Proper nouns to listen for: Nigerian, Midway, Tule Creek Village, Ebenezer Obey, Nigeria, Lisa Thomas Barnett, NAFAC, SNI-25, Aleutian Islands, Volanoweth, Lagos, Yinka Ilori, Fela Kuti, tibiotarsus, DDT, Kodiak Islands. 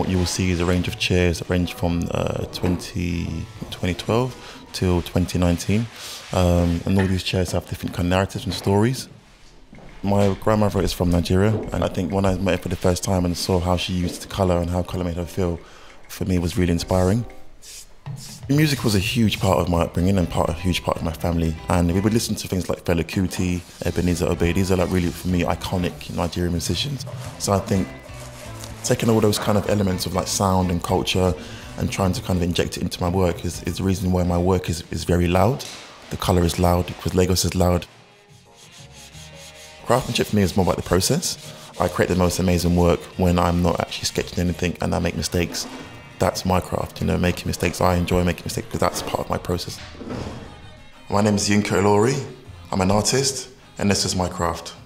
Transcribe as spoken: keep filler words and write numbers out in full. What you will see is a range of chairs that range from uh, twenty twelve till twenty nineteen, um, and all these chairs have different kind of narratives and stories. My grandmother is from Nigeria, and I think when I met her for the first time and saw how she used colour and how colour made her feel, for me was really inspiring. Music was a huge part of my upbringing and part, a huge part of my family, and we would listen to things like Fela Kuti, Ebenezer Obey. These are like really, for me, iconic Nigerian musicians. So I think taking all those kind of elements of like sound and culture and trying to kind of inject it into my work is, is the reason why my work is, is very loud. The colour is loud because Lagos is loud. Craftsmanship for me is more about the process. I create the most amazing work when I'm not actually sketching anything and I make mistakes. That's my craft, you know, making mistakes. I enjoy making mistakes because that's part of my process. My name is Yinka Ilori. I'm an artist and this is my craft.